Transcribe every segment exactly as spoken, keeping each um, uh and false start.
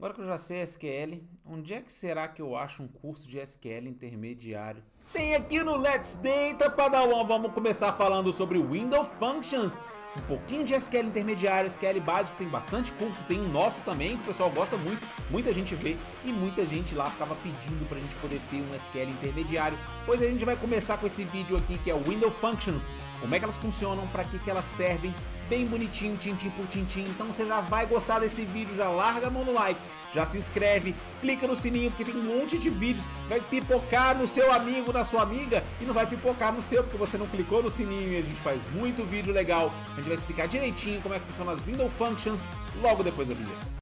Agora que eu já sei S Q L, onde é que será que eu acho um curso de S Q L intermediário? Tem aqui no Let's Data, Padawan. Vamos começar falando sobre Window Functions. Um pouquinho de S Q L intermediário, S Q L básico, tem bastante curso, tem o nosso também, que o pessoal gosta muito, muita gente vê e muita gente lá ficava pedindo pra gente poder ter um S Q L intermediário. Pois a gente vai começar com esse vídeo aqui que é o Window Functions, como é que elas funcionam, pra que que elas servem, bem bonitinho, tintim por tintim. Então você já vai gostar desse vídeo, já larga a mão no like, já se inscreve, clica no sininho porque tem um monte de vídeos, vai pipocar no seu amigo, na sua amiga e não vai pipocar no seu porque você não clicou no sininho e a gente faz muito vídeo legal. A gente vai explicar direitinho como é que funcionam as Window Functions logo depois da vinheta.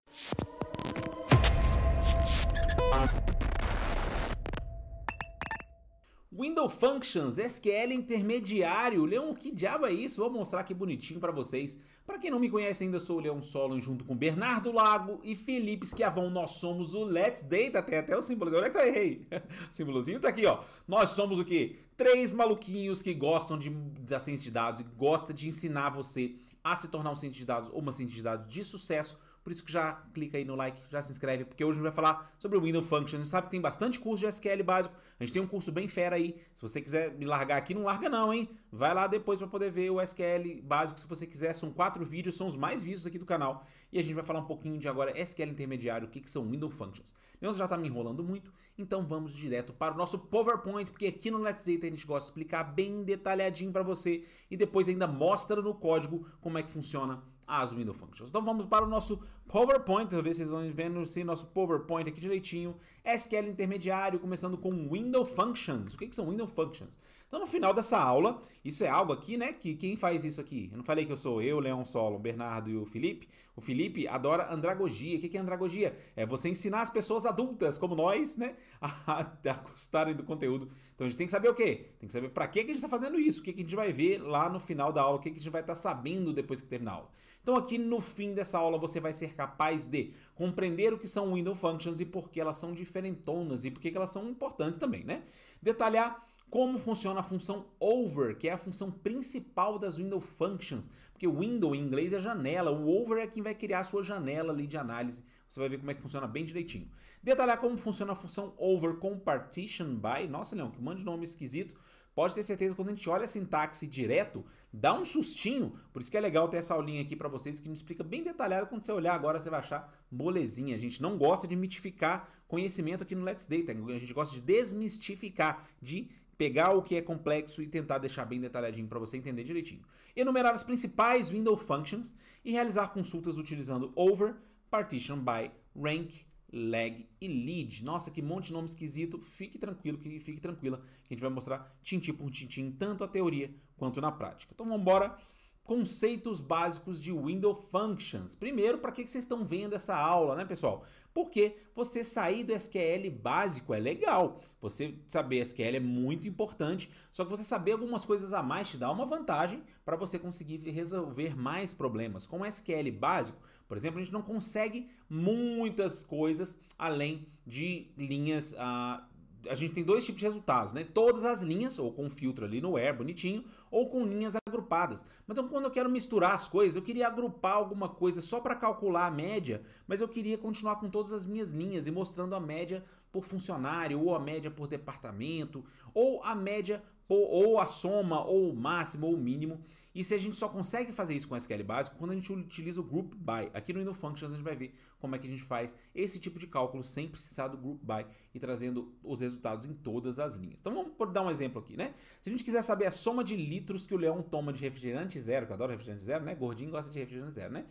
Window Functions, S Q L intermediário. Leon, que diabo é isso? Vou mostrar aqui bonitinho pra vocês. Pra quem não me conhece ainda, sou o Leon Solon, junto com Bernardo Lago e Felipe Schiavon. Nós somos o Let's Data, tem até o símbolo. Olha que eu errei. O símbolozinho tá aqui, ó. Nós somos o quê? Três maluquinhos que gostam de, da ciência de dados e gostam de ensinar você a se tornar um cientista de dados ou uma cientista de dados de sucesso. Por isso que já clica aí no like, já se inscreve, porque hoje a gente vai falar sobre o Window Functions. A gente sabe que tem bastante curso de S Q L básico, a gente tem um curso bem fera aí. Se você quiser me largar aqui, não larga não, hein? Vai lá depois para poder ver o S Q L básico, se você quiser. São quatro vídeos, são os mais vistos aqui do canal. E a gente vai falar um pouquinho de agora S Q L intermediário, o que, que são Window Functions. Leon já tá me enrolando muito, então vamos direto para o nosso PowerPoint, porque aqui no Let's Data a gente gosta de explicar bem detalhadinho para você e depois ainda mostra no código como é que funciona as Window Functions. Então vamos para o nosso PowerPoint, talvez vocês vão vendo esse nosso PowerPoint aqui direitinho. S Q L intermediário, começando com Window Functions. O que, que são Window Functions? Então no final dessa aula, isso é algo aqui, né, que quem faz isso aqui? Eu não falei que eu sou eu, Leon Solon, Bernardo e o Felipe? O Felipe adora andragogia. O que, que é andragogia? É você ensinar as pessoas adultas, como nós, né, a, a gostarem do conteúdo. Então a gente tem que saber o quê? Tem que saber para que, que a gente está fazendo isso, o que, que a gente vai ver lá no final da aula, o que, que a gente vai estar tá sabendo depois que terminar a aula. Então aqui no fim dessa aula você vai ser capaz de compreender o que são Window Functions e por que elas são diferentonas e por que elas são importantes também, né? Detalhar como funciona a função Over, que é a função principal das Window Functions, porque Window em inglês é janela, o Over é quem vai criar a sua janela ali de análise, você vai ver como é que funciona bem direitinho. Detalhar como funciona a função Over com Partition By, nossa Leon, que um monte de nome esquisito. Pode ter certeza que quando a gente olha a sintaxe direto, dá um sustinho. Por isso que é legal ter essa aulinha aqui para vocês que nos explica bem detalhado. Quando você olhar agora, você vai achar molezinha. A gente não gosta de mitificar conhecimento aqui no Let's Data. A gente gosta de desmistificar, de pegar o que é complexo e tentar deixar bem detalhadinho para você entender direitinho. Enumerar as principais Window Functions e realizar consultas utilizando Over, Partition By, Rank, Lag e Lead. Nossa, que monte de nome esquisito. Fique tranquilo, que fique tranquila, que a gente vai mostrar tintim por tintim, tanto a teoria quanto na prática. Então vamos embora. Conceitos básicos de Window Functions. Primeiro, para que vocês estão vendo essa aula, né, pessoal? Porque você sair do S Q L básico é legal. Você saber S Q L é muito importante, só que você saber algumas coisas a mais te dá uma vantagem para você conseguir resolver mais problemas. Com S Q L básico, por exemplo, a gente não consegue muitas coisas além de linhas... Uh, A gente tem dois tipos de resultados, né? Todas as linhas, ou com filtro ali no where, bonitinho, ou com linhas agrupadas. Então, quando eu quero misturar as coisas, eu queria agrupar alguma coisa só para calcular a média, mas eu queria continuar com todas as minhas linhas e mostrando a média por funcionário, ou a média por departamento, ou a média... ou a soma, ou o máximo, ou o mínimo. E se a gente só consegue fazer isso com S Q L básico, quando a gente utiliza o Group By. Aqui no Window Functions a gente vai ver como é que a gente faz esse tipo de cálculo sem precisar do Group By e trazendo os resultados em todas as linhas. Então vamos dar um exemplo aqui, né? Se a gente quiser saber a soma de litros que o Leon toma de refrigerante zero, que eu adoro refrigerante zero, né? Gordinho gosta de refrigerante zero, né?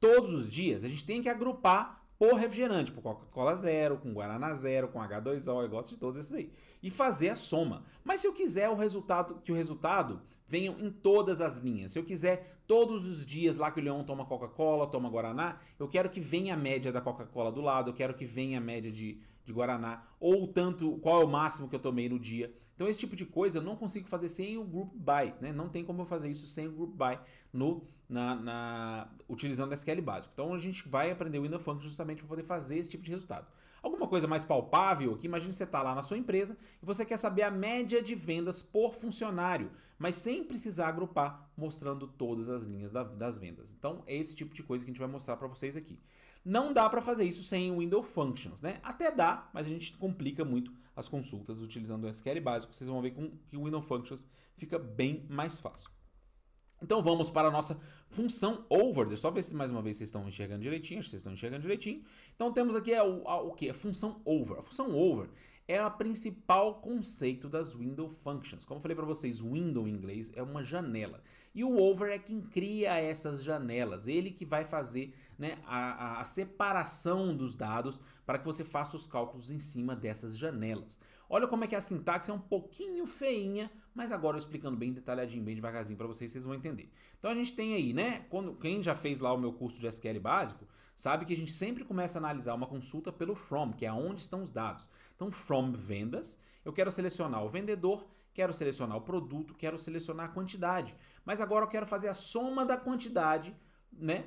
Todos os dias a gente tem que agrupar por refrigerante, por Coca-Cola zero, com Guaraná zero, com agá dois ó, eu gosto de todos esses aí. E fazer a soma. Mas se eu quiser o resultado, que o resultado venha em todas as linhas, se eu quiser todos os dias lá que o Leon toma Coca-Cola, toma Guaraná, eu quero que venha a média da Coca-Cola do lado, eu quero que venha a média de, de Guaraná, ou tanto, qual é o máximo que eu tomei no dia. Então esse tipo de coisa eu não consigo fazer sem o Group By, né? Não tem como eu fazer isso sem o Group By no, na, na, utilizando S Q L básico. Então a gente vai aprender o Window Functions também para poder fazer esse tipo de resultado. Alguma coisa mais palpável aqui, imagina você está lá na sua empresa e você quer saber a média de vendas por funcionário, mas sem precisar agrupar, mostrando todas as linhas da, das vendas. Então é esse tipo de coisa que a gente vai mostrar para vocês aqui. Não dá para fazer isso sem Window Functions, né? Até dá, mas a gente complica muito as consultas utilizando o S Q L básico. Vocês vão ver que o Window Functions fica bem mais fácil. Então vamos para a nossa função over. Deixa eu só ver se mais uma vez vocês estão enxergando direitinho. Acho que vocês estão enxergando direitinho. Então temos aqui a, a, o que? A função over. A função over é a principal conceito das window functions. Como eu falei para vocês, window em inglês é uma janela. E o over é quem cria essas janelas. Ele que vai fazer, né, a, a, a separação dos dados para que você faça os cálculos em cima dessas janelas. Olha como é que a sintaxe é um pouquinho feinha, mas agora eu explicando bem detalhadinho, bem devagarzinho para vocês, vocês vão entender. Então a gente tem aí, né? Quando, quem já fez lá o meu curso de S Q L básico sabe que a gente sempre começa a analisar uma consulta pelo from, que é onde estão os dados. Então from vendas, eu quero selecionar o vendedor, quero selecionar o produto, quero selecionar a quantidade. Mas agora eu quero fazer a soma da quantidade, né?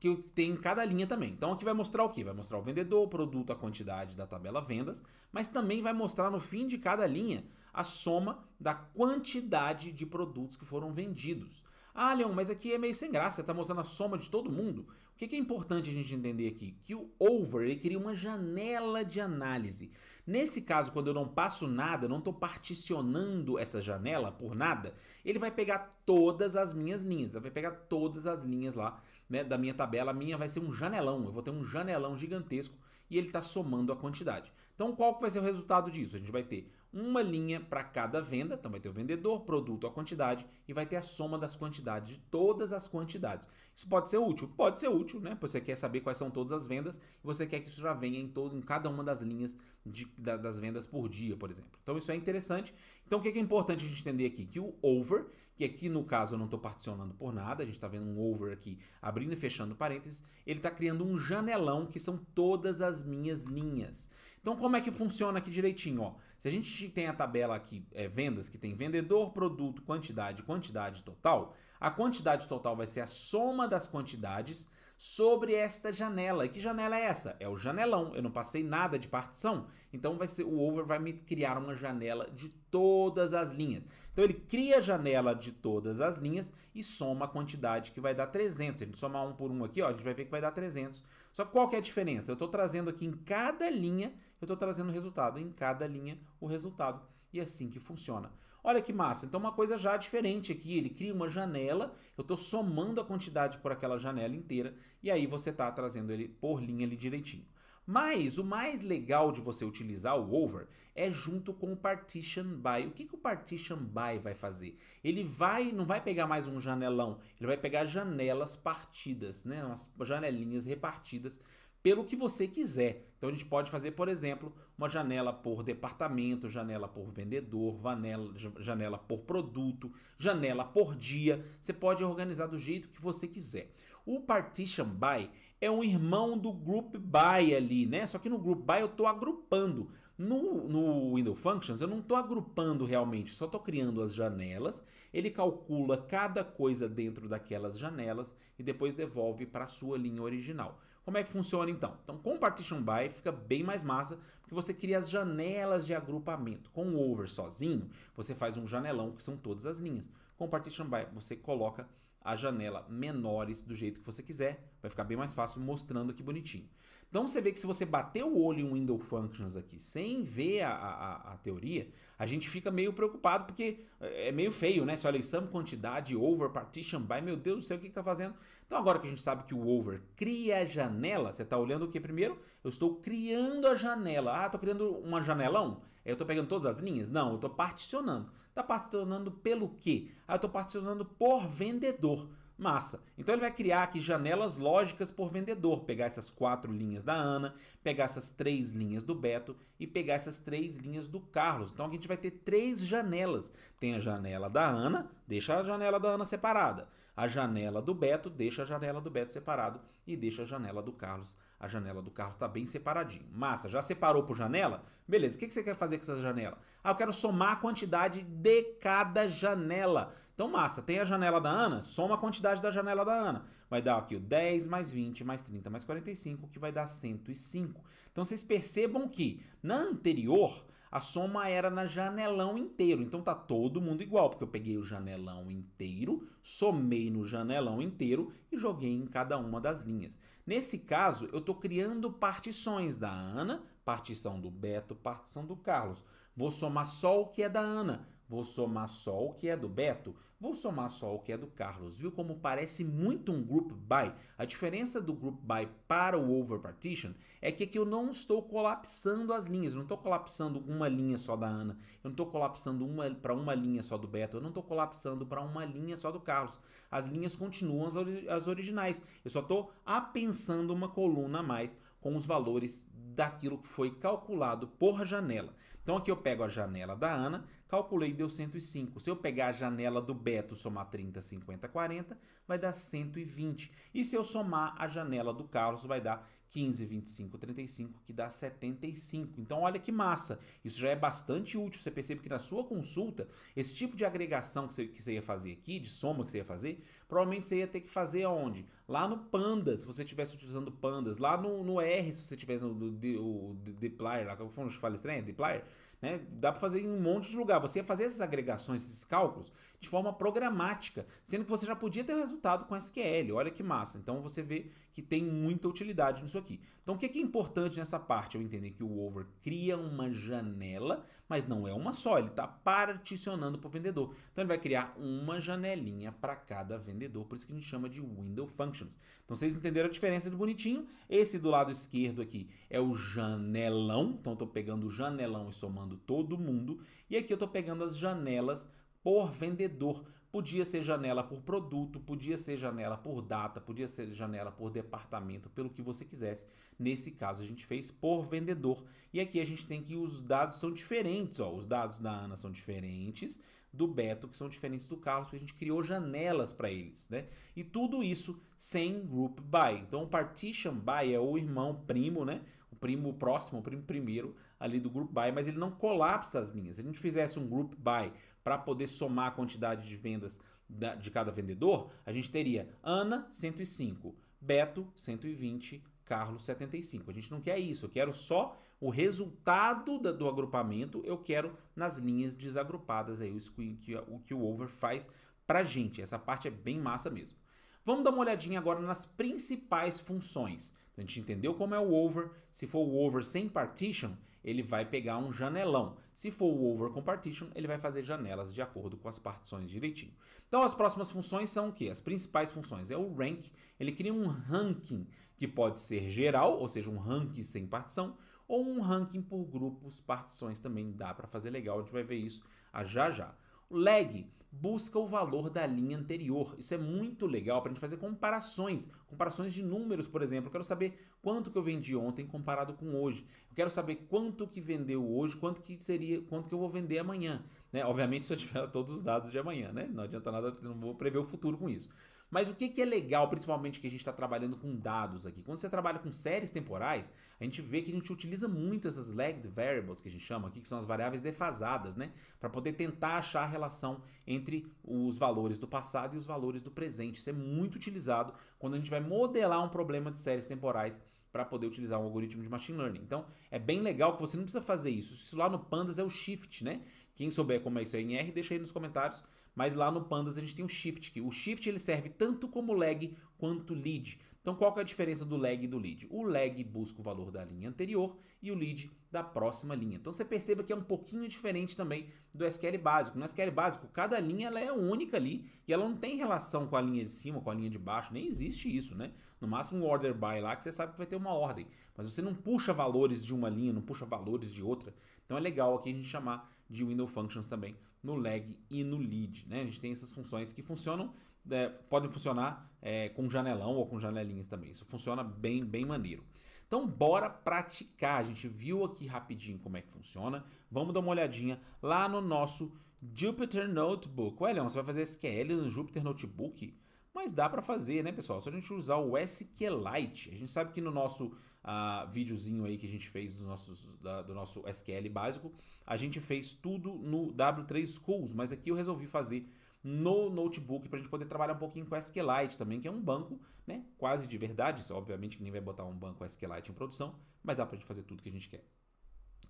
Que eu tenho em cada linha também. Então aqui vai mostrar o que? Vai mostrar o vendedor, o produto, a quantidade da tabela vendas, mas também vai mostrar no fim de cada linha a soma da quantidade de produtos que foram vendidos. Ah, Leon, mas aqui é meio sem graça, você está mostrando a soma de todo mundo. O que é importante a gente entender aqui? Que o over, ele cria uma janela de análise. Nesse caso, quando eu não passo nada, eu não estou particionando essa janela por nada, ele vai pegar todas as minhas linhas, ele vai pegar todas as linhas lá, né, da minha tabela. A minha vai ser um janelão, eu vou ter um janelão gigantesco e ele está somando a quantidade. Então qual que vai ser o resultado disso? A gente vai ter uma linha para cada venda, então vai ter o vendedor, produto, a quantidade e vai ter a soma das quantidades. De todas as quantidades. Isso pode ser útil? Pode ser útil, né? Você quer saber quais são todas as vendas e você quer que isso já venha em, todo, em cada uma das linhas de, da, das vendas por dia, por exemplo. Então isso é interessante. Então o que é, que é importante a gente entender aqui? Que o over, que aqui no caso eu não estou particionando por nada, a gente está vendo um over aqui abrindo e fechando parênteses, ele está criando um janelão que são todas as minhas linhas. Então como é que funciona aqui direitinho? Ó? Se a gente tem a tabela aqui, é, vendas, que tem vendedor, produto, quantidade, quantidade total, a quantidade total vai ser a soma das quantidades sobre esta janela. E que janela é essa? É o janelão. Eu não passei nada de partição, então vai ser, o over vai me criar uma janela de todas as linhas. Então ele cria a janela de todas as linhas e soma a quantidade, que vai dar trezentos. Se a gente somar um por um aqui, ó, a gente vai ver que vai dar trezentos. Só que qual que é a diferença? Eu estou trazendo aqui em cada linha, eu estou trazendo o resultado, em cada linha o resultado. E assim que funciona. Olha que massa, então uma coisa já diferente aqui, ele cria uma janela, eu estou somando a quantidade por aquela janela inteira, e aí você está trazendo ele por linha ali direitinho. Mas o mais legal de você utilizar o over é junto com o Partition By. O que, que o Partition By vai fazer? Ele vai, não vai pegar mais um janelão, ele vai pegar janelas partidas, né? Umas janelinhas repartidas pelo que você quiser. Então a gente pode fazer, por exemplo, uma janela por departamento, janela por vendedor, janela, janela por produto, janela por dia. Você pode organizar do jeito que você quiser. O Partition By é um irmão do Group By ali, né? Só que no Group By eu estou agrupando. No, no Window Functions eu não estou agrupando realmente, só estou criando as janelas. Ele calcula cada coisa dentro daquelas janelas e depois devolve para a sua linha original. Como é que funciona então? Então com o Partition By fica bem mais massa, porque você cria as janelas de agrupamento. Com o over sozinho, você faz um janelão que são todas as linhas. Com o Partition By, você coloca a janela menores do jeito que você quiser. Vai ficar bem mais fácil mostrando aqui bonitinho. Então você vê que se você bater o olho em Window Functions aqui, sem ver a, a, a teoria, a gente fica meio preocupado, porque é meio feio, né? Se olha, sum, quantidade, over, partition by, meu Deus do céu, o que que tá fazendo? Então agora que a gente sabe que o over cria a janela, você tá olhando o que primeiro? Eu estou criando a janela. Ah, tô criando uma janelão? Eu tô pegando todas as linhas? Não, eu tô particionando. Tá particionando pelo quê? Ah, eu tô particionando por vendedor. Massa. Então ele vai criar aqui janelas lógicas por vendedor. Pegar essas quatro linhas da Ana, pegar essas três linhas do Beto e pegar essas três linhas do Carlos. Então aqui a gente vai ter três janelas. Tem a janela da Ana, deixa a janela da Ana separada. A janela do Beto, deixa a janela do Beto separado e deixa a janela do Carlos. A janela do Carlos está bem separadinho. Massa, já separou por janela? Beleza, o que que você quer fazer com essa janela? Ah, eu quero somar a quantidade de cada janela. Então massa, tem a janela da Ana, soma a quantidade da janela da Ana. Vai dar aqui o dez mais vinte mais trinta mais quarenta e cinco, que vai dar cento e cinco. Então vocês percebam que na anterior, a soma era na janelão inteiro. Então tá todo mundo igual, porque eu peguei o janelão inteiro, somei no janelão inteiro e joguei em cada uma das linhas. Nesse caso, eu tô criando partições da Ana, partição do Beto, partição do Carlos. Vou somar só o que é da Ana, vou somar só o que é do Beto, vou somar só o que é do Carlos. Viu como parece muito um Group By? A diferença do Group By para o Over Partition é que aqui eu não estou colapsando as linhas, eu não estou colapsando uma linha só da Ana, eu não estou colapsando uma para uma linha só do Beto, eu não estou colapsando para uma linha só do Carlos. As linhas continuam as, ori as originais, eu só estou apensando uma coluna a mais com os valores daquilo que foi calculado por janela. Então aqui eu pego a janela da Ana, calculei, deu cento e cinco. Se eu pegar a janela do Beto, somar trinta, cinquenta, quarenta, vai dar cento e vinte. E se eu somar a janela do Carlos, vai dar quinze, vinte e cinco, trinta e cinco, que dá setenta e cinco. Então olha que massa, isso já é bastante útil. Você percebe que na sua consulta, esse tipo de agregação que você, que você ia fazer aqui, de soma que você ia fazer, provavelmente você ia ter que fazer aonde? Lá no Pandas, se você estivesse utilizando Pandas, lá no, no R, se você tivesse no Dplyr, lá que eu falo estranho, Dplyr, né? Dá para fazer em um monte de lugar. Você ia fazer essas agregações, esses cálculos, de forma programática, sendo que você já podia ter o resultado com S Q L. Olha que massa, então você vê que tem muita utilidade nisso aqui. Aqui. Então o que é, que é importante nessa parte? Eu entender que o Over cria uma janela, mas não é uma só, ele está particionando para o vendedor. Então ele vai criar uma janelinha para cada vendedor, por isso que a gente chama de Window Functions. Então vocês entenderam a diferença do bonitinho? Esse do lado esquerdo aqui é o janelão, então eu estou pegando o janelão e somando todo mundo. E aqui eu estou pegando as janelas por vendedor. Podia ser janela por produto, podia ser janela por data, podia ser janela por departamento, pelo que você quisesse. Nesse caso a gente fez por vendedor. E aqui a gente tem que os dados são diferentes, ó. Os dados da Ana são diferentes do Beto, que são diferentes do Carlos, porque a gente criou janelas para eles, né? E tudo isso sem Group By. Então o Partition By é o irmão primo, né? O primo próximo, o primo primeiro ali do Group By, mas ele não colapsa as linhas. Se a gente fizesse um Group By para poder somar a quantidade de vendas Da, de cada vendedor, a gente teria Ana cento e cinco, Beto cento e vinte, Carlos setenta e cinco. A gente não quer isso, eu quero só o resultado da, do agrupamento, eu quero nas linhas desagrupadas, aí, isso que, que, o que o Over faz pra gente. Essa parte é bem massa mesmo. Vamos dar uma olhadinha agora nas principais funções. Então, a gente entendeu como é o Over. Se for o Over sem Partition, ele vai pegar um janelão. Se for o Over com Partition, ele vai fazer janelas de acordo com as partições direitinho. Então as próximas funções são o quê? As principais funções é o Rank. Ele cria um ranking que pode ser geral, ou seja, um ranking sem partição, ou um ranking por grupos, partições também dá para fazer legal. A gente vai ver isso já já. Lag busca o valor da linha anterior. Isso é muito legal para a gente fazer comparações, comparações de números, por exemplo. Eu quero saber quanto que eu vendi ontem comparado com hoje. Eu quero saber quanto que vendeu hoje, quanto que seria, quanto que eu vou vender amanhã, né? Obviamente se eu tiver todos os dados de amanhã, né? Não adianta nada, eu não vou prever o futuro com isso. Mas o que, que é legal, principalmente que a gente está trabalhando com dados aqui? Quando você trabalha com séries temporais, a gente vê que a gente utiliza muito essas lagged variables, que a gente chama aqui, que são as variáveis defasadas, né? Para poder tentar achar a relação entre os valores do passado e os valores do presente. Isso é muito utilizado quando a gente vai modelar um problema de séries temporais para poder utilizar um algoritmo de machine learning. Então, é bem legal que você não precisa fazer isso. Isso lá no Pandas é o shift, né? Quem souber como é isso aí em R, deixa aí nos comentários. Mas lá no Pandas a gente tem o shift, que o shift ele serve tanto como lag quanto lead. Então, qual que é a diferença do lag e do lead? O lag busca o valor da linha anterior e o lead da próxima linha. Então, você perceba que é um pouquinho diferente também do S Q L básico. No S Q L básico, cada linha ela é única ali e ela não tem relação com a linha de cima, com a linha de baixo, nem existe isso, né? No máximo, um order by lá, que você sabe que vai ter uma ordem, mas você não puxa valores de uma linha, não puxa valores de outra. Então, é legal aqui a gente chamar de Window Functions também no lag e no lead, né? A gente tem essas funções que funcionam, é, podem funcionar é, com janelão ou com janelinhas também. Isso funciona bem, bem maneiro. Então bora praticar. A gente viu aqui rapidinho como é que funciona. Vamos dar uma olhadinha lá no nosso Jupyter Notebook. Ué, Leon, você vai fazer S Q L no Jupyter Notebook? Mas dá para fazer, né, pessoal? Só a gente usar o SQLite. A gente sabe que no nosso ah, videozinho aí que a gente fez do, nossos, da, do nosso S Q L básico, a gente fez tudo no W três Schools, mas aqui eu resolvi fazer no notebook para a gente poder trabalhar um pouquinho com SQLite também, que é um banco, né, quase de verdade. Obviamente que nem vai botar um banco SQLite em produção, mas dá para a gente fazer tudo que a gente quer.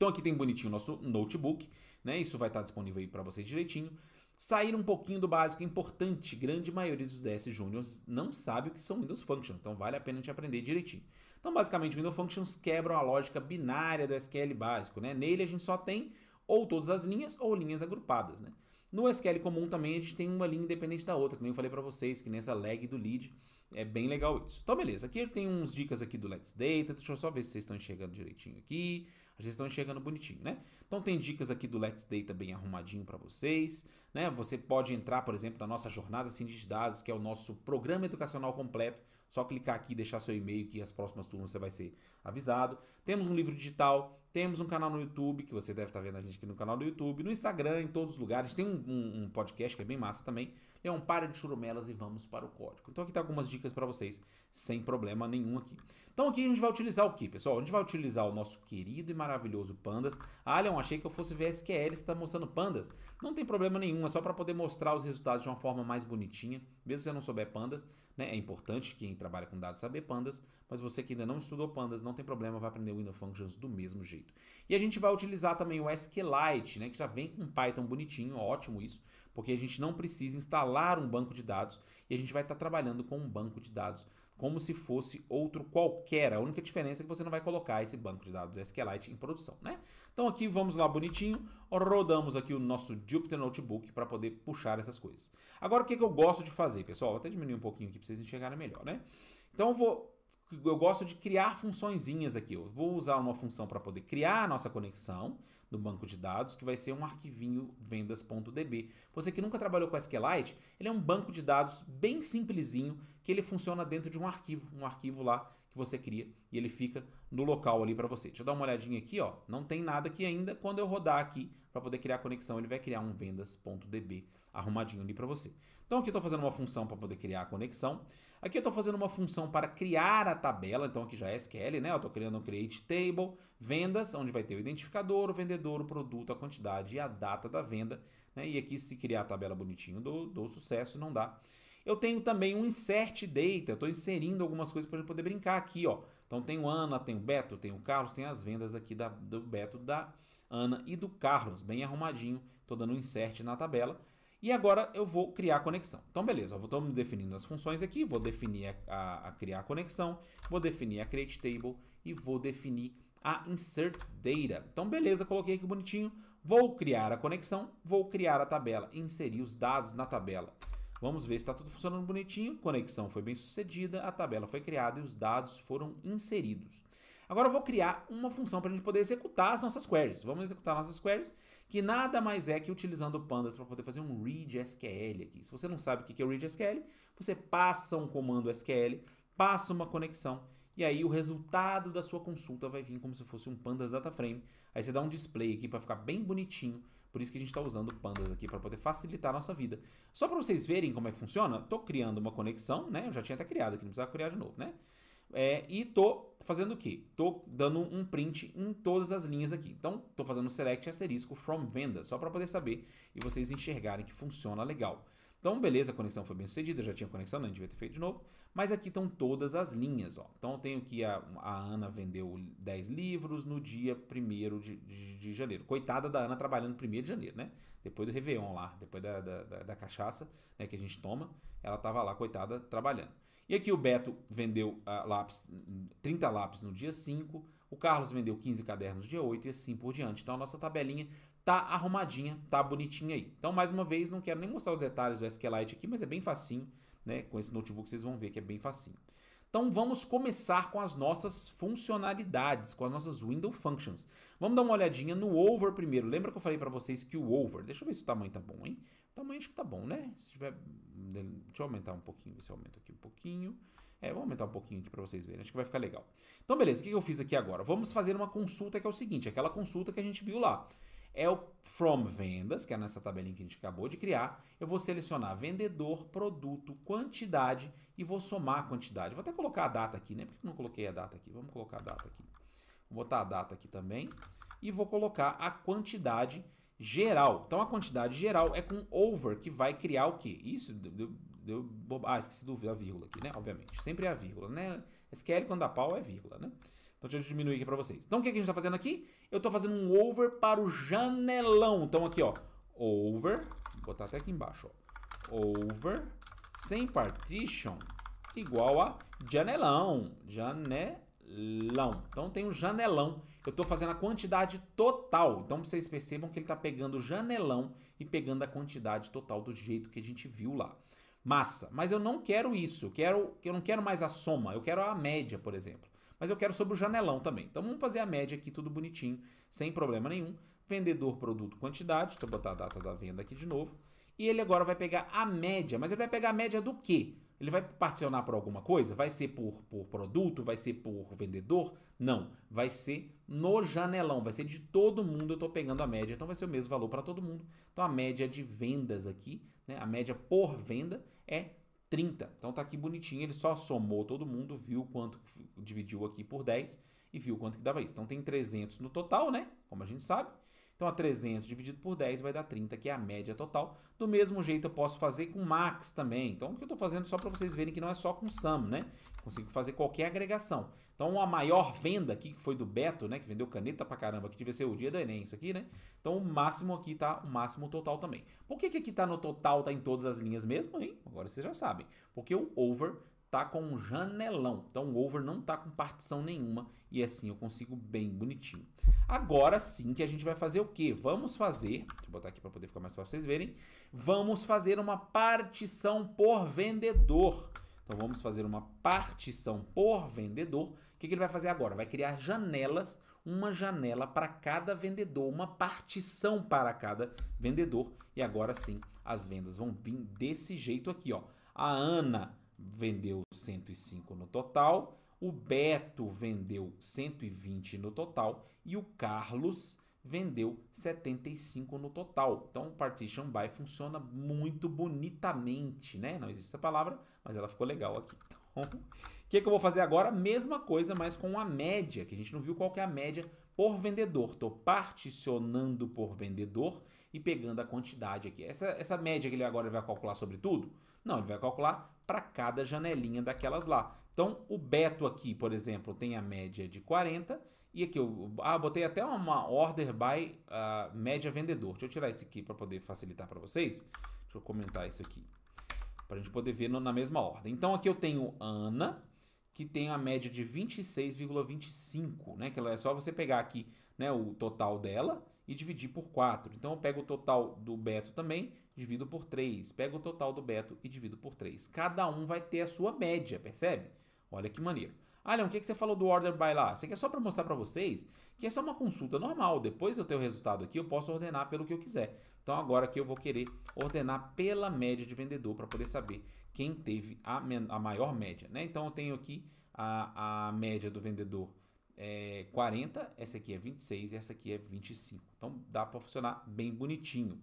Então aqui tem bonitinho o nosso notebook, né? Isso vai estar disponível aí para vocês direitinho. Sair um pouquinho do básico é importante. Grande maioria dos D S Júniors não sabe o que são Window Functions, então vale a pena te aprender direitinho. Então basicamente Window Functions quebram a lógica binária do S Q L básico, né? Nele a gente só tem ou todas as linhas ou linhas agrupadas, né? No S Q L comum também a gente tem uma linha independente da outra, que nem eu falei para vocês, que nem essa lag do Lead, é bem legal isso. Então beleza, aqui tem uns dicas aqui do Let's Data, deixa eu só ver se vocês estão enxergando direitinho aqui, vocês estão enxergando bonitinho, né? Então tem dicas aqui do Let's Data bem arrumadinho para vocês, né? Você pode entrar, por exemplo, na nossa Jornada Cientista de Dados, que é o nosso programa educacional completo, só clicar aqui e deixar seu e-mail que as próximas turmas você vai ser avisado. Temos um livro digital, temos um canal no YouTube, que você deve estar vendo a gente aqui no canal do YouTube, no Instagram, em todos os lugares, tem um Um, um podcast que é bem massa também. É um para de churumelas e vamos para o código. Então aqui tá algumas dicas para vocês sem problema nenhum aqui. Então aqui a gente vai utilizar o que, pessoal? A gente vai utilizar o nosso querido e maravilhoso Pandas. Ah, Leon, achei que eu fosse ver S Q L, você tá mostrando Pandas. Não tem problema nenhum, é só para poder mostrar os resultados de uma forma mais bonitinha. Mesmo se você não souber Pandas, né? É importante quem trabalha com dados saber Pandas, mas você que ainda não estudou Pandas, não tem problema, vai aprender Window Functions do mesmo jeito. E a gente vai utilizar também o SQLite, né? Que já vem com Python bonitinho, ótimo isso, porque a gente não precisa instalar um banco de dados e a gente vai estar trabalhando com um banco de dados como se fosse outro qualquer. A única diferença é que você não vai colocar esse banco de dados SQLite em produção, né? Então aqui vamos lá bonitinho, rodamos aqui o nosso Jupyter Notebook para poder puxar essas coisas. Agora o que, é que eu gosto de fazer, pessoal? Vou até diminuir um pouquinho aqui para vocês enxergarem melhor, né? Então eu vou... Eu gosto de criar funçõezinhas aqui. Eu vou usar uma função para poder criar a nossa conexão do banco de dados, que vai ser um arquivinho vendas ponto d b. Você que nunca trabalhou com SQLite, ele é um banco de dados bem simplesinho, que ele funciona dentro de um arquivo, um arquivo lá que você cria e ele fica no local ali para você. Deixa eu dar uma olhadinha aqui, ó. Não tem nada aqui ainda. Quando eu rodar aqui para poder criar a conexão, ele vai criar um vendas ponto d b arrumadinho ali para você. Então aqui eu estou fazendo uma função para poder criar a conexão. Aqui eu estou fazendo uma função para criar a tabela. Então aqui já é S Q L, né? Eu estou criando um create table, vendas, onde vai ter o identificador, o vendedor, o produto, a quantidade e a data da venda, né? E aqui se criar a tabela bonitinho do, do sucesso, não dá. Eu tenho também um insert data, eu estou inserindo algumas coisas para eu poder brincar aqui, ó. Então tem o Ana, tem o Beto, tem o Carlos, tem as vendas aqui da, do Beto, da Ana e do Carlos, bem arrumadinho, estou dando um insert na tabela. E agora eu vou criar a conexão. Então beleza, eu estou definindo as funções aqui, vou definir a, a, a criar a conexão, vou definir a create table e vou definir a insert data. Então beleza, coloquei aqui bonitinho, vou criar a conexão, vou criar a tabela, inserir os dados na tabela. Vamos ver se está tudo funcionando bonitinho. Conexão foi bem sucedida, a tabela foi criada e os dados foram inseridos. Agora eu vou criar uma função para a gente poder executar as nossas queries. Vamos executar nossas queries, que nada mais é que utilizando o Pandas para poder fazer um read S Q L aqui. Se você não sabe o que é o read S Q L, você passa um comando S Q L, passa uma conexão, e aí o resultado da sua consulta vai vir como se fosse um Pandas Data Frame. Aí você dá um display aqui para ficar bem bonitinho. Por isso que a gente está usando o Pandas aqui para poder facilitar a nossa vida. Só para vocês verem como é que funciona, estou criando uma conexão, né? Eu já tinha até criado aqui, não precisava criar de novo, né? É, e estou fazendo o quê? Estou dando um print em todas as linhas aqui. Então, estou fazendo select asterisco from venda, só para poder saber e vocês enxergarem que funciona legal. Então, beleza, a conexão foi bem sucedida, eu já tinha conexão, não, a gente devia ter feito de novo. Mas aqui estão todas as linhas, ó. Então, eu tenho que a, a Ana vendeu dez livros no dia primeiro de, de, de janeiro. Coitada da Ana trabalhando no primeiro de janeiro, né? Depois do Réveillon lá, depois da, da, da, da cachaça, né, que a gente toma, ela estava lá, coitada, trabalhando. E aqui o Beto vendeu uh, lápis, trinta lápis no dia cinco, o Carlos vendeu quinze cadernos no dia oito e assim por diante. Então, a nossa tabelinha tá arrumadinha, tá bonitinha aí. Então, mais uma vez, não quero nem mostrar os detalhes do SQLite aqui, mas é bem facinho, né? Com esse notebook vocês vão ver que é bem facinho. Então, vamos começar com as nossas funcionalidades, com as nossas Window Functions. Vamos dar uma olhadinha no Over primeiro. Lembra que eu falei para vocês que o Over... Deixa eu ver se o tamanho tá bom, hein? O tamanho acho que tá bom, né? Se tiver... Deixa eu aumentar um pouquinho, ver se eu aumento aqui um pouquinho. É, vou aumentar um pouquinho aqui para vocês verem, acho que vai ficar legal. Então, beleza, o que eu fiz aqui agora? Vamos fazer uma consulta que é o seguinte, aquela consulta que a gente viu lá. É o from vendas, que é nessa tabelinha que a gente acabou de criar. Eu vou selecionar vendedor, produto, quantidade e vou somar a quantidade. Vou até colocar a data aqui, né? Por que eu não coloquei a data aqui? Vamos colocar a data aqui. Vou botar a data aqui também e vou colocar a quantidade geral. Então, a quantidade geral é com over, que vai criar o quê? Isso deu... deu ah, esqueci da vírgula aqui, né? Obviamente. Sempre é a vírgula, né? S Q L, quando dá pau, é vírgula, né? Então deixa eu diminuir aqui para vocês. Então o que, é que a gente está fazendo aqui? Eu estou fazendo um over para o janelão. Então aqui, ó, over, vou botar até aqui embaixo, ó, over sem partition igual a janelão, janelão. Então tem um janelão. Eu estou fazendo a quantidade total. Então vocês percebam que ele está pegando o janelão e pegando a quantidade total do jeito que a gente viu lá. Massa, mas eu não quero isso, eu, quero, eu não quero mais a soma, eu quero a média, por exemplo. Mas eu quero sobre o janelão também. Então vamos fazer a média aqui, tudo bonitinho, sem problema nenhum. Vendedor, produto, quantidade. Deixa eu botar a data da venda aqui de novo. E ele agora vai pegar a média, mas ele vai pegar a média do quê? Ele vai particionar por alguma coisa? Vai ser por, por produto? Vai ser por vendedor? Não, vai ser no janelão, vai ser de todo mundo. Eu estou pegando a média, então vai ser o mesmo valor para todo mundo. Então a média de vendas aqui, né, a média por venda é trinta. Então tá aqui bonitinho, ele só somou todo mundo, viu quanto, dividiu aqui por dez e viu quanto que dava isso. Então tem trezentos no total, né? Como a gente sabe. Então a trezentos dividido por dez vai dar trinta, que é a média total. Do mesmo jeito eu posso fazer com max também. Então o que eu estou fazendo só para vocês verem que não é só com sum, né? Consigo fazer qualquer agregação. Então a maior venda aqui, que foi do Beto, né? Que vendeu caneta pra caramba, que devia ser o dia do Enem isso aqui, né? Então o máximo aqui tá o máximo total também. Por que que aqui tá no total, tá em todas as linhas mesmo, hein? Agora vocês já sabem. Porque o over tá com um janelão. Então o over não tá com partição nenhuma e assim eu consigo bem bonitinho. Agora sim que a gente vai fazer o quê? Vamos fazer, deixa eu botar aqui para poder ficar mais fácil vocês verem. Vamos fazer uma partição por vendedor. Então vamos fazer uma partição por vendedor. O que que ele vai fazer agora? Vai criar janelas, uma janela para cada vendedor, uma partição para cada vendedor. E agora sim as vendas vão vir desse jeito aqui, ó. A Ana vendeu cento e cinco no total, o Beto vendeu cento e vinte no total e o Carlos vendeu setenta e cinco no total. Então o Partition By funciona muito bonitamente, né? Não existe a palavra, mas ela ficou legal aqui. Então, o que, que eu vou fazer agora? Mesma coisa, mas com a média, que a gente não viu qual que é a média por vendedor. Estou particionando por vendedor e pegando a quantidade aqui. Essa, essa média que ele agora vai calcular sobre tudo? Não, ele vai calcular para cada janelinha daquelas lá. Então, o Beto aqui, por exemplo, tem a média de quarenta. E aqui eu ah, botei até uma order by uh, média vendedor. Deixa eu tirar esse aqui para poder facilitar para vocês. Deixa eu comentar isso aqui, para a gente poder ver no, na mesma ordem. Então, aqui eu tenho Ana, que tem a média de vinte e seis vírgula vinte e cinco, né? Que ela é só você pegar aqui, né, o total dela e dividir por quatro. Então eu pego o total do Beto também, divido por três. Pego o total do Beto e divido por três. Cada um vai ter a sua média, percebe? Olha que maneiro. Ah, Leon, o que que você falou do order by lá? Isso aqui é só para mostrar para vocês que essa é uma consulta normal. Depois eu ter o resultado aqui, eu posso ordenar pelo que eu quiser. Então agora aqui eu vou querer ordenar pela média de vendedor para poder saber quem teve a, a maior média, né? Então eu tenho aqui a, a média do vendedor é quarenta, essa aqui é vinte e seis e essa aqui é vinte e cinco. Então dá para funcionar bem bonitinho.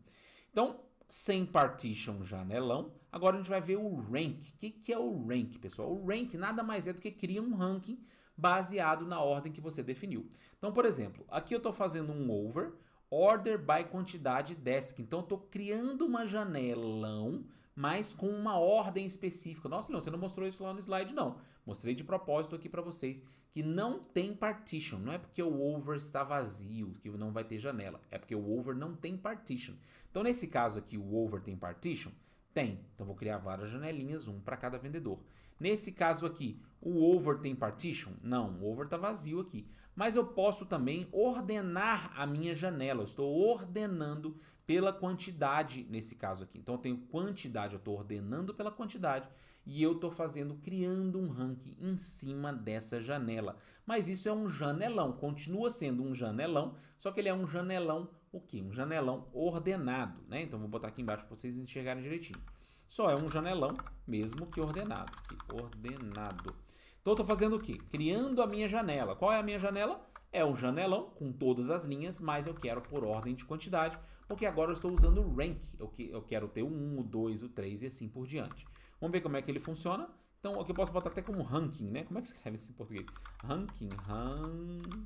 Então, sem partition janelão, agora a gente vai ver o rank. O que que é o rank, pessoal? O rank nada mais é do que cria um ranking baseado na ordem que você definiu. Então, por exemplo, aqui eu estou fazendo um over, order by quantidade desk. Então, eu estou criando uma janelão, mas com uma ordem específica. Nossa, Leon, você não mostrou isso lá no slide, não. Mostrei de propósito aqui para vocês que não tem partition. Não é porque o over está vazio que não vai ter janela. É porque o over não tem partition. Então, nesse caso aqui, o over tem partition? Tem. Então, vou criar várias janelinhas, um para cada vendedor. Nesse caso aqui, o over tem partition? Não, o over está vazio aqui. Mas eu posso também ordenar a minha janela. Eu estou ordenando pela quantidade nesse caso aqui. Então, eu tenho quantidade, eu estou ordenando pela quantidade e eu estou fazendo, criando um ranking em cima dessa janela. Mas isso é um janelão, continua sendo um janelão, só que ele é um janelão o quê? Um janelão ordenado, né? Então, vou botar aqui embaixo para vocês enxergarem direitinho. Só é um janelão mesmo que ordenado. Aqui, ordenado. Então, eu estou fazendo o quê? Criando a minha janela. Qual é a minha janela? É um janelão com todas as linhas, mas eu quero por ordem de quantidade, porque agora eu estou usando o rank. Eu, que, eu quero ter o um, o dois, o três e assim por diante. Vamos ver como é que ele funciona. Então, aqui eu posso botar até como ranking, né? Como é que escreve isso em português? Ranking, ranking...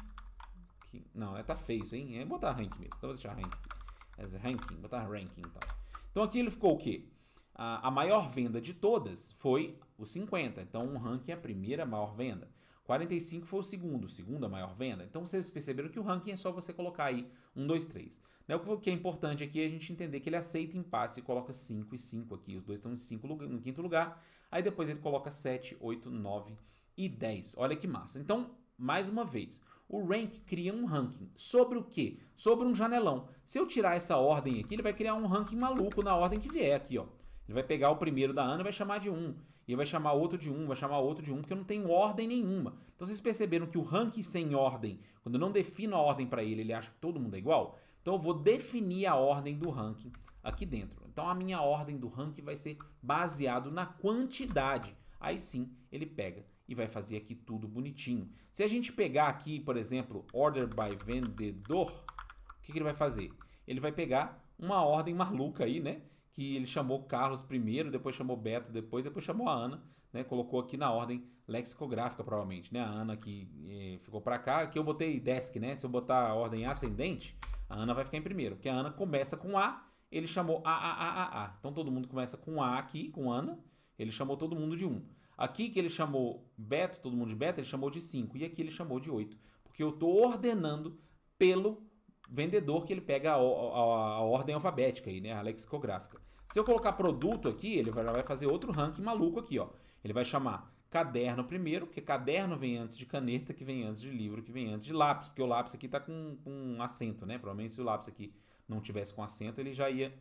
Não, tá feio isso, hein? É botar ranking mesmo. Então, vou deixar ranking aqui. É ranking, botar ranking, então. Então, aqui ele ficou o quê? A maior venda de todas foi o cinquenta, então um ranking é a primeira maior venda. quarenta e cinco foi o segundo, segunda maior venda. Então vocês perceberam que o ranking é só você colocar aí um, dois, três. Né? O que é importante aqui é a gente entender que ele aceita empates e coloca cinco e cinco aqui. Os dois estão em cinco, no quinto lugar. Aí depois ele coloca sete, oito, nove e dez. Olha que massa. Então, mais uma vez, o rank cria um ranking. Sobre o quê? Sobre um janelão. Se eu tirar essa ordem aqui, ele vai criar um ranking maluco na ordem que vier aqui, ó. Ele vai pegar o primeiro da Ana e vai chamar de um. E vai chamar outro de um, vai chamar outro de um, porque eu não tenho ordem nenhuma. Então vocês perceberam que o ranking sem ordem, quando eu não defino a ordem para ele, ele acha que todo mundo é igual? Então eu vou definir a ordem do ranking aqui dentro. Então a minha ordem do ranking vai ser baseado na quantidade. Aí sim ele pega e vai fazer aqui tudo bonitinho. Se a gente pegar aqui, por exemplo, order by vendedor, o que, que ele vai fazer? Ele vai pegar uma ordem maluca aí, né? Que ele chamou Carlos primeiro, depois chamou Beto, depois, depois chamou a Ana, né? Colocou aqui na ordem lexicográfica, provavelmente, né? A Ana que eh, ficou para cá, aqui eu botei desk, né? Se eu botar a ordem ascendente, a Ana vai ficar em primeiro, porque a Ana começa com A, ele chamou A, A, A, A, A. Então todo mundo começa com A aqui, com Ana, ele chamou todo mundo de um. Aqui que ele chamou Beto, todo mundo de Beto, ele chamou de cinco, e aqui ele chamou de oito, porque eu estou ordenando pelo vendedor que ele pega a, a, a ordem alfabética aí, né? A lexicográfica. Se eu colocar produto aqui, ele vai, vai fazer outro ranking maluco aqui, ó. Ele vai chamar caderno primeiro, porque caderno vem antes de caneta, que vem antes de livro, que vem antes de lápis, porque o lápis aqui tá com, com um acento, né? Provavelmente se o lápis aqui não tivesse com acento, ele já ia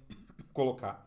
colocar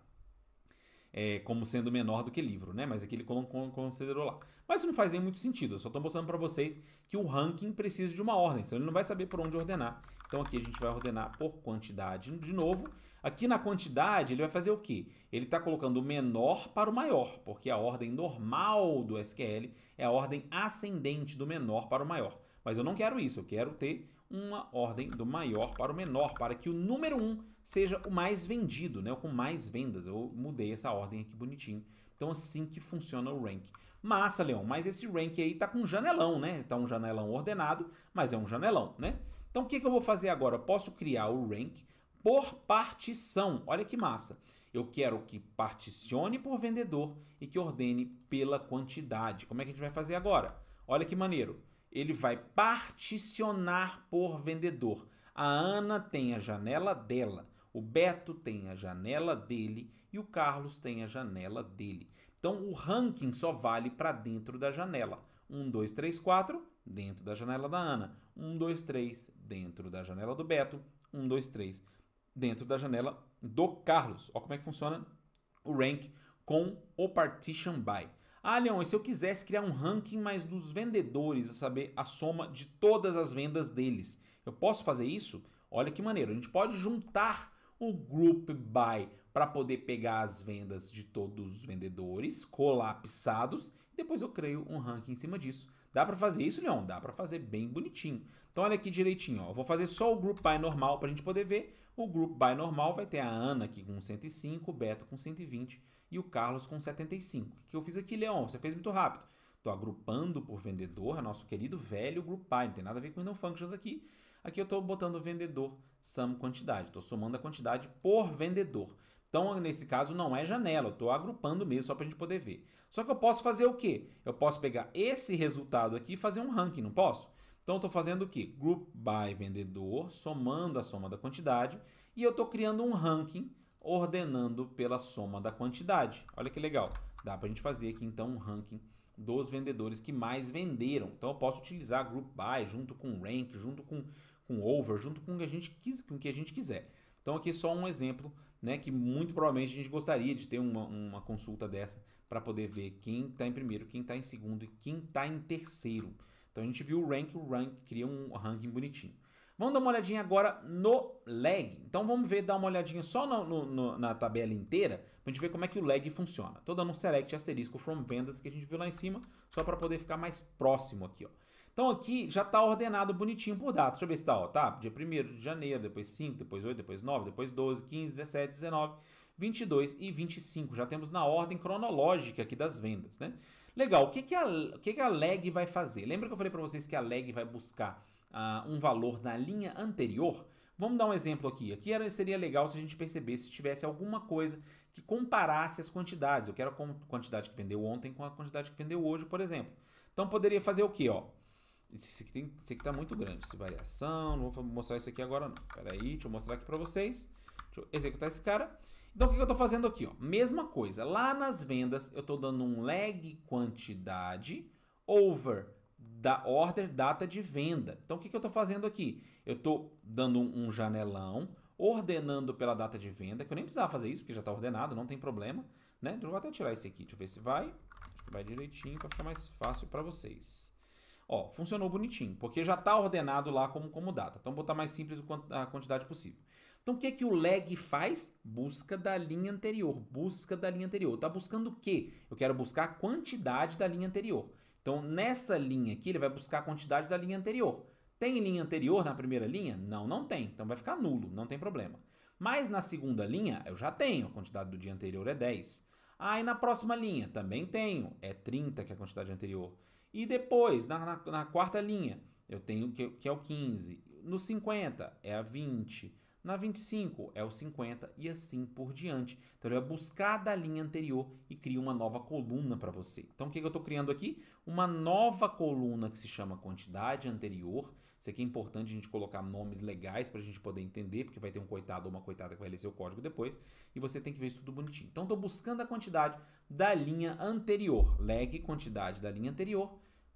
é, como sendo menor do que livro, né? Mas aqui ele considerou lá. Mas isso não faz nem muito sentido, eu só estou mostrando para vocês que o ranking precisa de uma ordem, senão ele não vai saber por onde ordenar. Então aqui a gente vai ordenar por quantidade de novo. Aqui na quantidade ele vai fazer o quê? Ele está colocando o menor para o maior, porque a ordem normal do S Q L é a ordem ascendente do menor para o maior. Mas eu não quero isso, eu quero ter uma ordem do maior para o menor, para que o número um seja o mais vendido, né? Com mais vendas. Eu mudei essa ordem aqui bonitinho. Então assim que funciona o rank. Massa, Leon, mas esse rank aí tá com um janelão, né? Tá um janelão ordenado, mas é um janelão, né? Então o que, que eu vou fazer agora? Eu posso criar o rank por partição. Olha que massa. Eu quero que particione por vendedor e que ordene pela quantidade. Como é que a gente vai fazer agora? Olha que maneiro. Ele vai particionar por vendedor. A Ana tem a janela dela, o Beto tem a janela dele e o Carlos tem a janela dele. Então o ranking só vale para dentro da janela. um, dois, três, quatro, dentro da janela da Ana. um, dois, três, dentro da janela do Beto. um, dois, três, dentro da janela do Carlos. Olha como é que funciona o rank com o Partition By. Ah, Leon, e se eu quisesse criar um ranking mais dos vendedores, a saber, a soma de todas as vendas deles, eu posso fazer isso? Olha que maneiro, a gente pode juntar o Group By para poder pegar as vendas de todos os vendedores colapsados, depois eu crio um ranking em cima disso. Dá para fazer isso, Leon? Dá para fazer bem bonitinho. Então olha aqui direitinho, ó. Eu vou fazer só o Group By normal para a gente poder ver. O Group By normal vai ter a Ana aqui com cento e cinco, o Beto com cento e vinte e o Carlos com setenta e cinco. O que eu fiz aqui, Leon? Você fez muito rápido. Estou agrupando por vendedor, nosso querido velho Group By. Não tem nada a ver com Window Functions aqui. Aqui eu estou botando vendedor sum quantidade. Estou somando a quantidade por vendedor. Então, nesse caso, não é janela. Eu estou agrupando mesmo, só para a gente poder ver. Só que eu posso fazer o quê? Eu posso pegar esse resultado aqui e fazer um ranking, não posso? Então, eu estou fazendo o quê? Group By vendedor, somando a soma da quantidade. E eu estou criando um ranking ordenando pela soma da quantidade. Olha que legal. Dá para a gente fazer aqui, então, um ranking dos vendedores que mais venderam. Então, eu posso utilizar Group By junto com Rank, junto com, com Over, junto com o que a gente quis, com o que a gente quiser. Então aqui só um exemplo, né, que muito provavelmente a gente gostaria de ter uma, uma consulta dessa para poder ver quem está em primeiro, quem está em segundo e quem está em terceiro. Então a gente viu o rank, o rank cria um ranking bonitinho. Vamos dar uma olhadinha agora no lag. Então vamos ver, dar uma olhadinha só no, no, no, na tabela inteira para a gente ver como é que o lag funciona. Estou dando um select asterisco from vendas que a gente viu lá em cima, só para poder ficar mais próximo aqui, ó. Então aqui já está ordenado bonitinho por data. Deixa eu ver se está, ó, tá? Dia primeiro de janeiro, depois cinco, depois oito, depois nove, depois doze, quinze, dezessete, dezenove, vinte e dois e vinte e cinco. Já temos na ordem cronológica aqui das vendas, né? Legal, o que, que, a, o que, que a lag vai fazer? Lembra que eu falei para vocês que a lag vai buscar uh, um valor na linha anterior? Vamos dar um exemplo aqui. Aqui era, seria legal se a gente percebesse se tivesse alguma coisa que comparasse as quantidades. Eu quero a quantidade que vendeu ontem com a quantidade que vendeu hoje, por exemplo. Então poderia fazer o quê, ó? Isso aqui, tem, isso aqui tá muito grande, essa variação. Não vou mostrar isso aqui agora não. Pera aí, deixa eu mostrar aqui para vocês. Deixa eu executar esse cara. Então o que eu estou fazendo aqui? Ó? Mesma coisa. Lá nas vendas eu estou dando um lag quantidade over da order data de venda. Então o que eu estou fazendo aqui? Eu estou dando um janelão, ordenando pela data de venda, que eu nem precisava fazer isso, porque já está ordenado, não tem problema, né? Então eu vou até tirar esse aqui, deixa eu ver se vai. Acho que vai direitinho para ficar mais fácil para vocês. Ó, funcionou bonitinho, porque já está ordenado lá como, como data. Então, botar mais simples a quantidade possível. Então, o que, é que o lag faz? Busca da linha anterior, busca da linha anterior. Está buscando o quê? Eu quero buscar a quantidade da linha anterior. Então, nessa linha aqui, ele vai buscar a quantidade da linha anterior. Tem linha anterior na primeira linha? Não, não tem. Então, vai ficar nulo, não tem problema. Mas na segunda linha, eu já tenho. A quantidade do dia anterior é dez. Ah, e na próxima linha? Também tenho. É trinta, que é a quantidade anterior. E depois, na, na, na quarta linha, eu tenho que, que é o quinze. No cinquenta, é a vinte. Na vinte e cinco, é o cinquenta e assim por diante. Então, ele vai buscar da linha anterior e cria uma nova coluna para você. Então, o que, que eu estou criando aqui? Uma nova coluna que se chama quantidade anterior. Isso aqui é importante a gente colocar nomes legais para a gente poder entender, porque vai ter um coitado ou uma coitada que vai ler seu código depois. E você tem que ver isso tudo bonitinho. Então, estou buscando a quantidade da linha anterior. Lag, quantidade da linha anterior.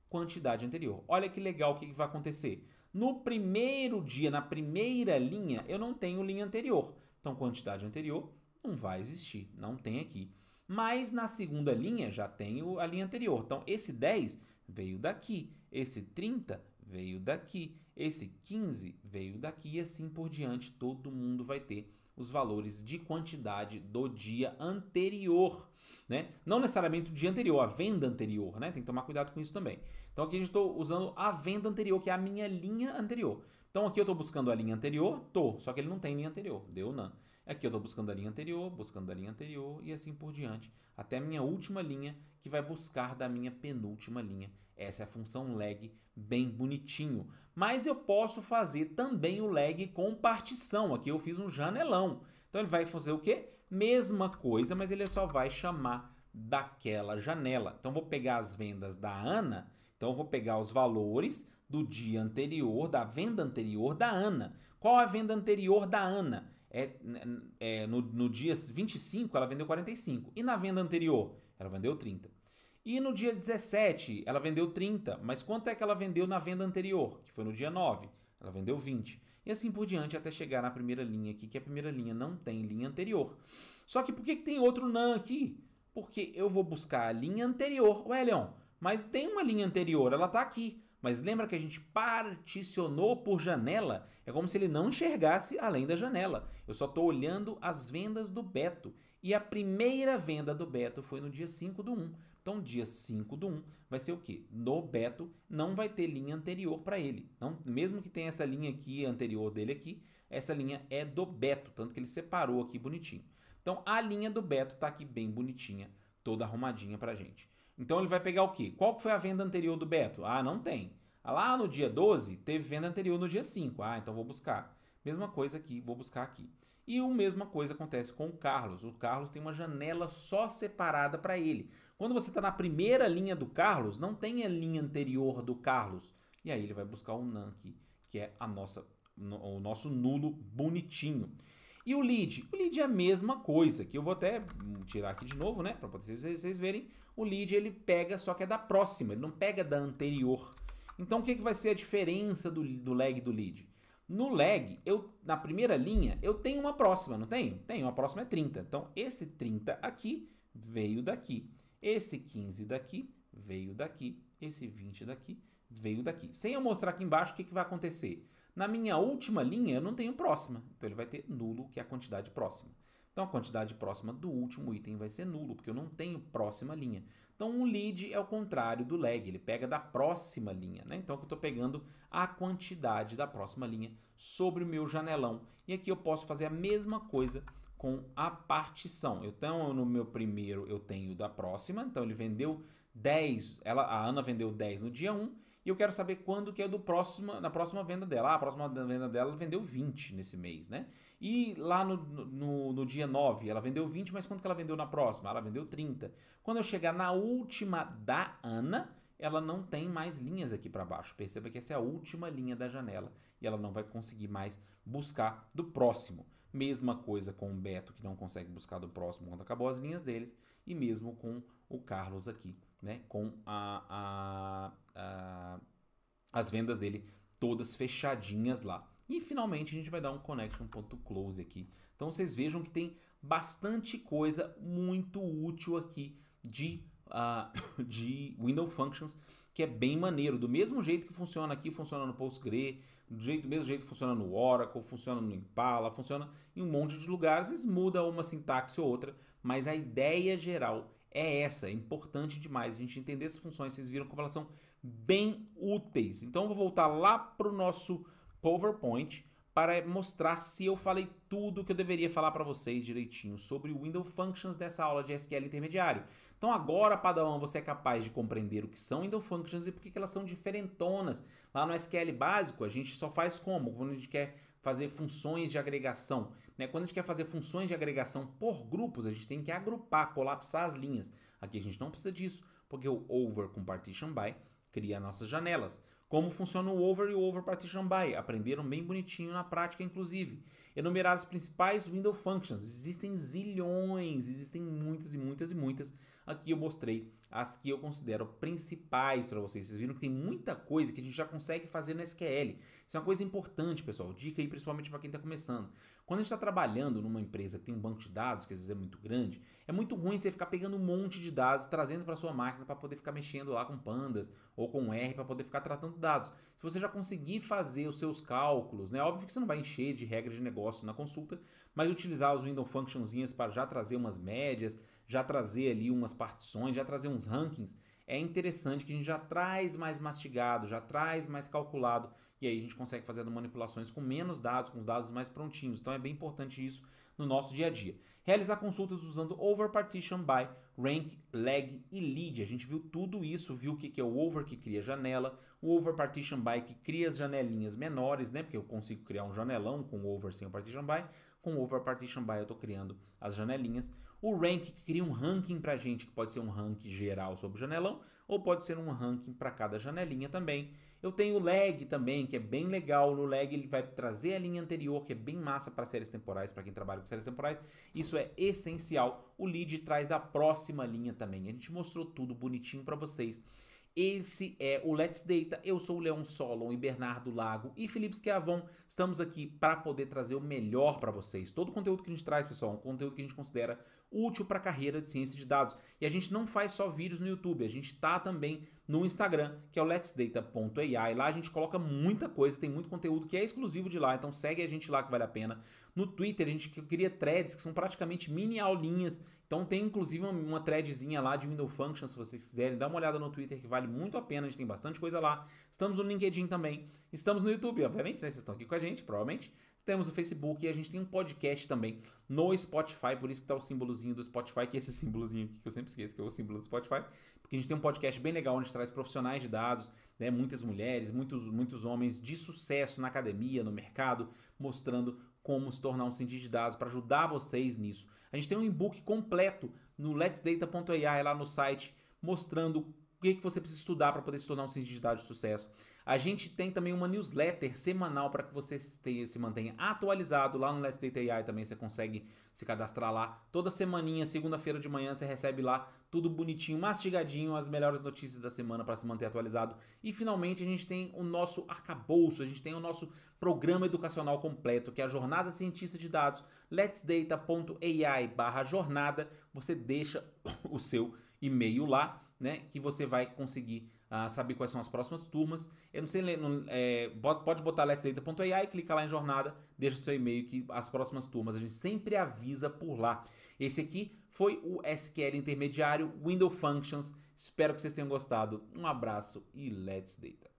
Quantidade anterior. Olha que legal o que vai acontecer. No primeiro dia, na primeira linha, eu não tenho linha anterior. Então, quantidade anterior não vai existir, não tem aqui. Mas na segunda linha já tenho a linha anterior. Então, esse dez veio daqui, esse trinta veio daqui, esse quinze veio daqui e assim por diante. Todo mundo vai ter os valores de quantidade do dia anterior, né? Não necessariamente o dia anterior, a venda anterior, né? Tem que tomar cuidado com isso também. Então aqui eu estou usando a venda anterior, que é a minha linha anterior. Então aqui eu estou buscando a linha anterior, tô, só que ele não tem linha anterior, deu não. Aqui eu estou buscando a linha anterior, buscando a linha anterior e assim por diante, até a minha última linha, que vai buscar da minha penúltima linha. Essa é a função lag, bem bonitinho. Mas eu posso fazer também o lag com partição. Aqui eu fiz um janelão. Então ele vai fazer o quê? Mesma coisa, mas ele só vai chamar daquela janela. Então eu vou pegar as vendas da Ana. Então eu vou pegar os valores do dia anterior, da venda anterior da Ana. Qual é a venda anterior da Ana? É, é, no, no dia vinte e cinco ela vendeu quarenta e cinco. E na venda anterior? Ela vendeu trinta. E no dia dezessete ela vendeu trinta. Mas quanto é que ela vendeu na venda anterior? Que foi no dia nove. Ela vendeu vinte. E assim por diante até chegar na primeira linha aqui, que a primeira linha não tem linha anterior. Só que por que, que tem outro não aqui? Porque eu vou buscar a linha anterior. Ué, Leon, mas tem uma linha anterior, ela está aqui. Mas lembra que a gente particionou por janela? É como se ele não enxergasse além da janela. Eu só estou olhando as vendas do Beto. E a primeira venda do Beto foi no dia cinco do um. Então, dia cinco do um vai ser o quê? No Beto não vai ter linha anterior para ele. Então, mesmo que tenha essa linha aqui, anterior dele aqui, essa linha é do Beto. Tanto que ele separou aqui bonitinho. Então, a linha do Beto está aqui bem bonitinha, toda arrumadinha para a gente. Então ele vai pegar o quê? Qual que foi a venda anterior do Beto? Ah, não tem. Lá no dia doze teve venda anterior no dia cinco. Ah, então vou buscar. Mesma coisa aqui, vou buscar aqui. E a mesma coisa acontece com o Carlos. O Carlos tem uma janela só separada para ele. Quando você está na primeira linha do Carlos, não tem a linha anterior do Carlos. E aí ele vai buscar o N A N aqui, que é a nossa, o nosso nulo bonitinho. E o lead? O lead é a mesma coisa, que eu vou até tirar aqui de novo, né, para vocês, vocês verem. O lead ele pega, só que é da próxima, ele não pega da anterior. Então o que, que vai ser a diferença do, do lag e do lead? No lag, eu, na primeira linha, eu tenho uma próxima, não tenho? Tenho, a próxima é trinta. Então esse trinta aqui veio daqui, esse quinze daqui veio daqui, esse vinte daqui veio daqui. Sem eu mostrar aqui embaixo, o que, que vai acontecer? Na minha última linha, eu não tenho próxima. Então, ele vai ter nulo, que é a quantidade próxima. Então, a quantidade próxima do último item vai ser nulo, porque eu não tenho próxima linha. Então, o lead é o contrário do lag. Ele pega da próxima linha, né? Então, eu estou pegando a quantidade da próxima linha sobre o meu janelão. E aqui eu posso fazer a mesma coisa com a partição. Então, no meu primeiro, eu tenho da próxima. Então, ele vendeu dez. Ela, a Ana vendeu dez no dia um. E eu quero saber quando que é do próximo, na próxima venda dela. Ah, a próxima venda dela vendeu vinte nesse mês, né? E lá no, no, no dia nove, ela vendeu vinte, mas quanto que ela vendeu na próxima? Ela vendeu trinta. Quando eu chegar na última da Ana, ela não tem mais linhas aqui para baixo. Perceba que essa é a última linha da janela e ela não vai conseguir mais buscar do próximo. Mesma coisa com o Beto, que não consegue buscar do próximo quando acabou as linhas deles, e mesmo com o Carlos aqui, né? Com a, a, a, as vendas dele todas fechadinhas lá. E finalmente a gente vai dar um connection.close aqui. Então vocês vejam que tem bastante coisa muito útil aqui de, uh, de Window Functions, que é bem maneiro. Do mesmo jeito que funciona aqui, funciona no Postgre, do, jeito, do mesmo jeito funciona no Oracle, funciona no Impala, funciona em um monte de lugares, às vezes muda uma sintaxe ou outra, mas a ideia geral é essa, é importante demais a gente entender essas funções. Vocês viram como elas são bem úteis. Então eu vou voltar lá para o nosso PowerPoint para mostrar se eu falei tudo o que eu deveria falar para vocês direitinho sobre o Window Functions dessa aula de S Q L intermediário. Então agora, Padawan, você é capaz de compreender o que são Window Functions e por que elas são diferentonas. Lá no S Q L básico, a gente só faz como? Quando a gente quer fazer funções de agregação, né? Quando a gente quer fazer funções de agregação por grupos, a gente tem que agrupar, colapsar as linhas. Aqui a gente não precisa disso, porque o Over com Partition By cria nossas janelas. Como funciona o Over e o Over Partition By? Aprenderam bem bonitinho na prática, inclusive. Enumerar as principais Window Functions. Existem zilhões, existem muitas e muitas e muitas. Aqui eu mostrei as que eu considero principais para vocês. Vocês viram que tem muita coisa que a gente já consegue fazer no S Q L. Isso é uma coisa importante, pessoal. Dica aí, principalmente para quem está começando. Quando a gente está trabalhando numa empresa que tem um banco de dados, que às vezes é muito grande, é muito ruim você ficar pegando um monte de dados, trazendo para sua máquina para poder ficar mexendo lá com Pandas ou com R para poder ficar tratando dados. Se você já conseguir fazer os seus cálculos, né? Óbvio que você não vai encher de regra de negócio na consulta, mas utilizar os Window Functionzinhas para já trazer umas médias, já trazer ali umas partições, já trazer uns rankings, é interessante que a gente já traz mais mastigado, já traz mais calculado, e aí a gente consegue fazer manipulações com menos dados, com os dados mais prontinhos. Então é bem importante isso no nosso dia a dia. Realizar consultas usando Over, Partition By, Rank, Lag e Lead. A gente viu tudo isso, viu o que é o Over, que cria janela, o Over Partition By, que cria as janelinhas menores, né? Porque eu consigo criar um janelão com o Over sem o Partition By. Com o Over Partition By eu estou criando as janelinhas. O Rank, que cria um ranking para a gente, que pode ser um ranking geral sobre o janelão, ou pode ser um ranking para cada janelinha também. Eu tenho o Lag também, que é bem legal. No Lag ele vai trazer a linha anterior, que é bem massa para séries temporais, para quem trabalha com séries temporais. Isso é essencial. O Lead traz da próxima linha também. A gente mostrou tudo bonitinho para vocês. Esse é o Let's Data. Eu sou o Leon Solon e Bernardo Lago e Felipe Schiavon. Estamos aqui para poder trazer o melhor para vocês. Todo o conteúdo que a gente traz, pessoal, é um conteúdo que a gente considera útil para a carreira de ciência de dados. E a gente não faz só vídeos no YouTube, a gente está também no Instagram, que é o letsdata ponto a i. Lá a gente coloca muita coisa, tem muito conteúdo que é exclusivo de lá, então segue a gente lá que vale a pena. No Twitter a gente cria threads que são praticamente mini aulinhas. Então tem inclusive uma threadzinha lá de Window Functions, se vocês quiserem. Dá uma olhada no Twitter que vale muito a pena, a gente tem bastante coisa lá. Estamos no LinkedIn também, estamos no YouTube, obviamente, né? Vocês estão aqui com a gente, provavelmente. Temos o Facebook e a gente tem um podcast também no Spotify, por isso que está o símbolozinho do Spotify, que é esse símbolozinho aqui que eu sempre esqueço, que é o símbolo do Spotify, porque a gente tem um podcast bem legal onde a gente traz profissionais de dados, né? Muitas mulheres, muitos, muitos homens de sucesso na academia, no mercado, mostrando como se tornar um cientista de dados, para ajudar vocês nisso. A gente tem um e-book completo no letsdata ponto a i, lá no site, mostrando o que, que você precisa estudar para poder se tornar um cientista de dados de sucesso. A gente tem também uma newsletter semanal para que você se mantenha atualizado. Lá no Let's Data A I também você consegue se cadastrar lá. Toda semaninha, segunda-feira de manhã, você recebe lá tudo bonitinho, mastigadinho, as melhores notícias da semana para se manter atualizado. E finalmente a gente tem o nosso arcabouço, a gente tem o nosso programa educacional completo, que é a Jornada Cientista de Dados, letsdata ponto a i barra jornada. Você deixa o seu e-mail lá, né, que você vai conseguir uh, saber quais são as próximas turmas. Eu não sei, não, é, pode botar letsdata ponto a i, clica lá em jornada, deixa o seu e-mail que as próximas turmas a gente sempre avisa por lá. Esse aqui foi o S Q L intermediário Window Functions. Espero que vocês tenham gostado. Um abraço e Let's Data.